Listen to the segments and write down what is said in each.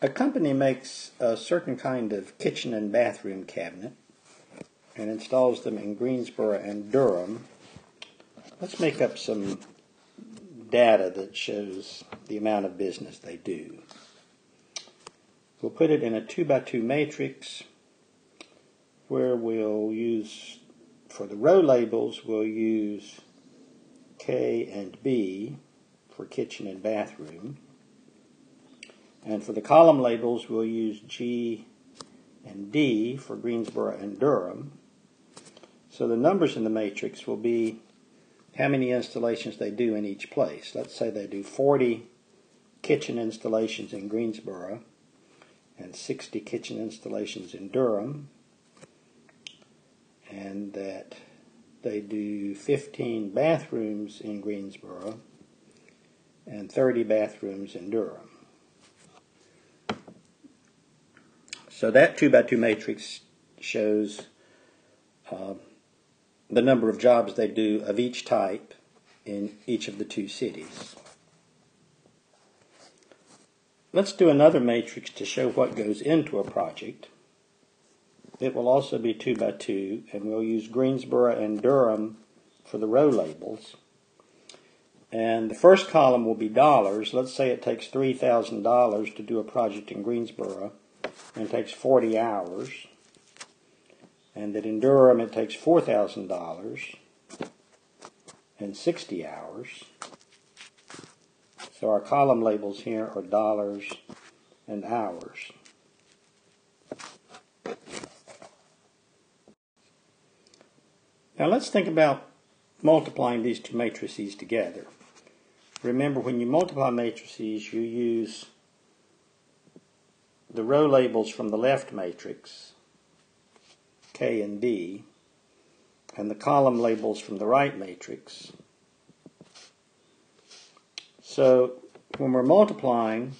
A company makes a certain kind of kitchen and bathroom cabinet and installs them in Greensboro and Durham. Let's make up some data that shows the amount of business they do. We'll put it in a 2x2 matrix where we'll use, for the row labels, we'll use K and B for kitchen and bathroom. And for the column labels, we'll use G and D for Greensboro and Durham. So the numbers in the matrix will be how many installations they do in each place. Let's say they do 40 kitchen installations in Greensboro and 60 kitchen installations in Durham, and that they do 15 bathrooms in Greensboro and 30 bathrooms in Durham. So that 2x2 matrix shows the number of jobs they do of each type in each of the two cities. Let's do another matrix to show what goes into a project. It will also be 2x2, and we'll use Greensboro and Durham for the row labels. And the first column will be dollars. Let's say it takes $3,000 to do a project in Greensboro, and it takes 40 hours. And that in Durham it takes $4,000 and 60 hours. So our column labels here are dollars and hours. Now let's think about multiplying these two matrices together. Remember, when you multiply matrices, you use the row labels from the left matrix, K and B, and the column labels from the right matrix. So when we're multiplying,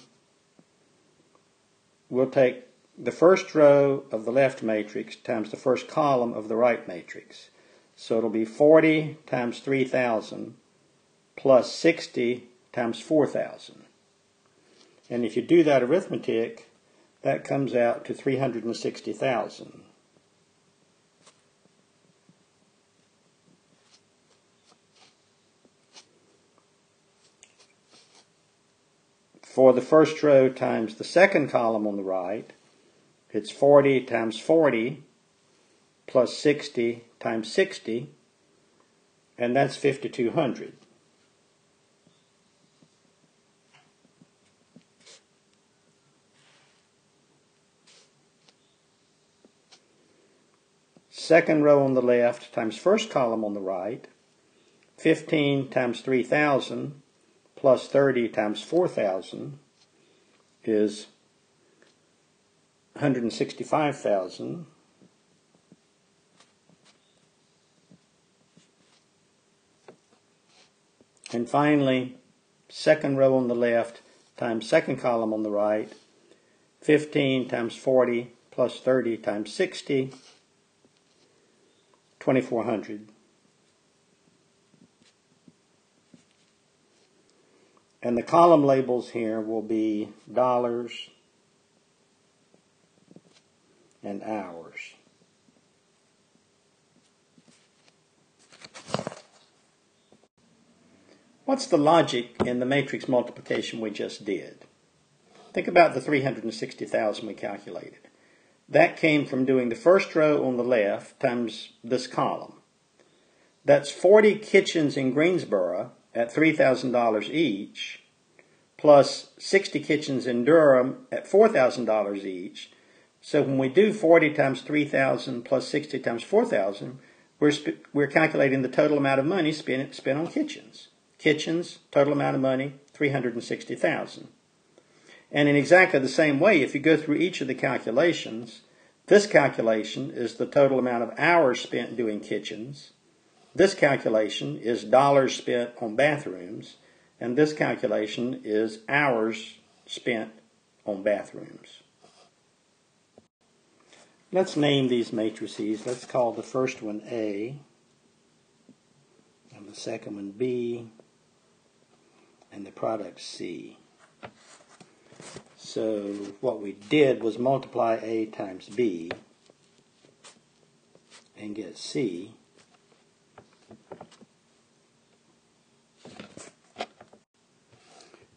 we'll take the first row of the left matrix times the first column of the right matrix. So it'll be 40 times 3,000 plus 60 times 4,000. And if you do that arithmetic, that comes out to 360,000. For the first row times the second column on the right, it's 40 times 40 plus 60 times 60, and that's 5,200. Second row on the left times first column on the right, 15 times 3,000 plus 30 times 4,000 is 165,000. And finally, second row on the left times second column on the right, 15 times 40 plus 30 times 60, 2,400. And the column labels here will be dollars and hours. What's the logic in the matrix multiplication we just did? Think about the 360,000 we calculated. That came from doing the first row on the left times this column. That's 40 kitchens in Greensboro at $3,000 each, plus 60 kitchens in Durham at $4,000 each. So when we do 40 times 3,000 plus 60 times 4,000, we're calculating the total amount of money spent on kitchens. Kitchens, total amount of money, 360,000. And in exactly the same way, if you go through each of the calculations, this calculation is the total amount of hours spent doing kitchens. This calculation is dollars spent on bathrooms, and this calculation is hours spent on bathrooms. Let's name these matrices. Let's call the first one A, and the second one B, and the product C. So what we did was multiply A times B and get C.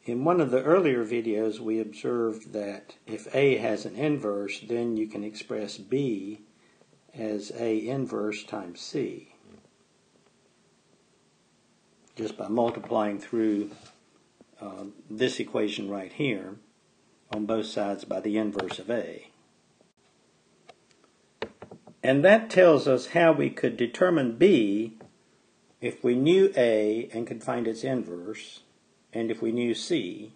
In one of the earlier videos, we observed that if A has an inverse, then you can express B as A inverse times C, just by multiplying through this equation right here on both sides by the inverse of A. And that tells us how we could determine B if we knew A and could find its inverse, and if we knew C.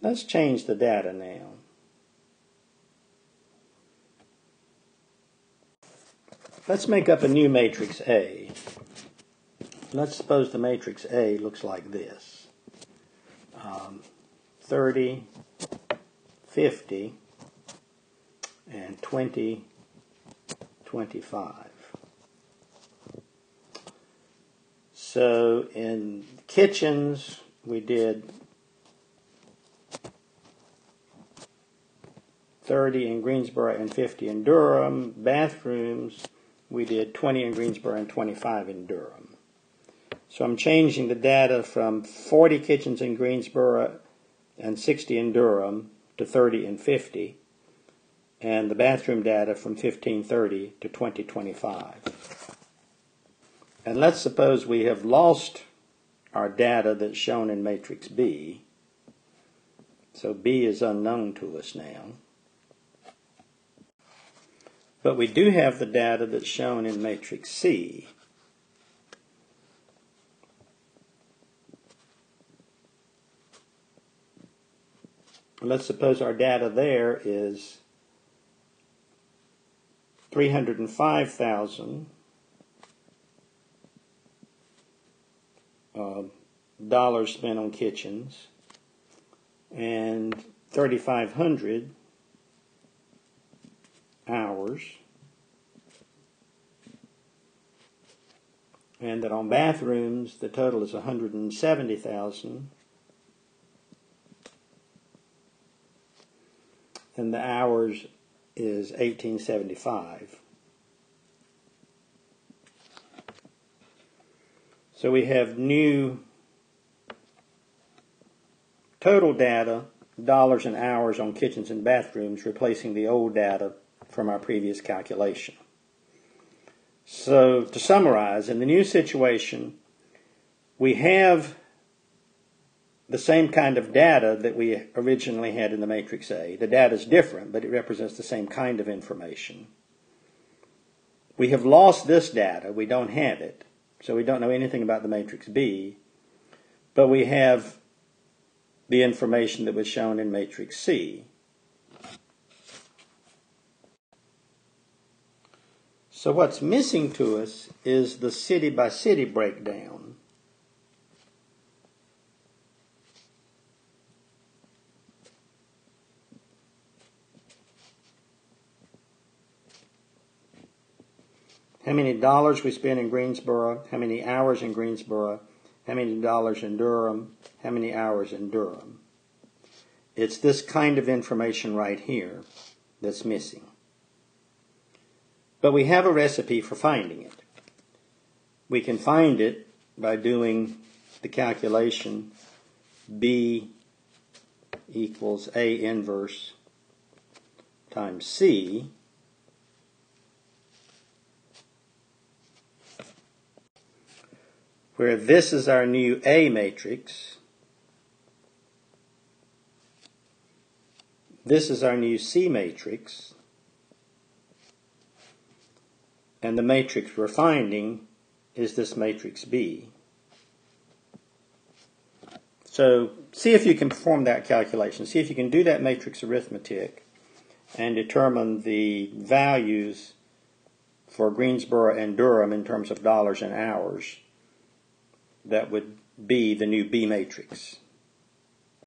Let's change the data now. Let's make up a new matrix A. Let's suppose the matrix A looks like this. 30, 50, and 20, 25. So in kitchens, we did 30 in Greensboro and 50 in Durham. Bathrooms, we did 20 in Greensboro and 25 in Durham. So I'm changing the data from 40 kitchens in Greensboro and 60 in Durham to 30 and 50, and the bathroom data from 1530 to 2025. And let's suppose we have lost our data that's shown in matrix B. So B is unknown to us now. But we do have the data that's shown in matrix C. Let's suppose our data there is 305,000 dollars spent on kitchens and 3,500 hours, and that on bathrooms the total is 170,000 and the hours is 1875. So we have new total data, dollars and hours on kitchens and bathrooms, replacing the old data from our previous calculation. So to summarize, in the new situation, we have the same kind of data that we originally had in the matrix A. The data is different, but it represents the same kind of information. We have lost this data. We don't have it. So we don't know anything about the matrix B, but we have the information that was shown in matrix C. So what's missing to us is the city-by-city breakdown. How many dollars we spent in Greensboro, how many hours in Greensboro, how many dollars in Durham, how many hours in Durham. It's this kind of information right here that's missing. But we have a recipe for finding it. We can find it by doing the calculation B equals A inverse times C. Where this is our new A matrix, this is our new C matrix, and the matrix we're finding is this matrix B. So see if you can perform that calculation. See if you can do that matrix arithmetic and determine the values for Greensboro and Durham in terms of dollars and hours. That would be the new B matrix.